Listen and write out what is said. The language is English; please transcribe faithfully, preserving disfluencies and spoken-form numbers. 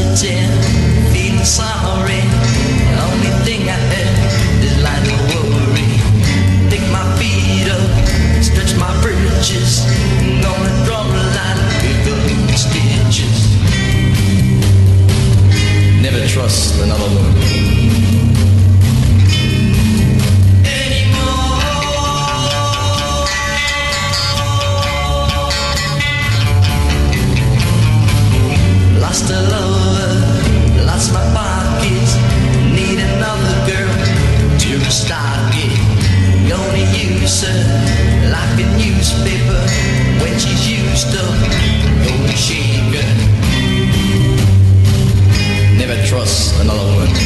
in, feeling sorry. The only thing I have is light and worry. Pick my feet up, stretch my bridges. I'm gonna draw a line with the stitches. Never trust another woman. Lost a lover, lost my pockets. Need another girl to restock it. Gonna use her like a newspaper. When she's used up, gonna shake her. Never trust another one.